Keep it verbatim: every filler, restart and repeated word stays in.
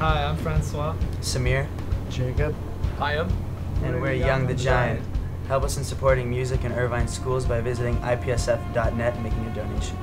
Hi, I'm Francois. Samir. Jacob. Hayem. And we're Young the Giant. Help us in supporting music in Irvine schools by visiting I P S F dot net and making a donation.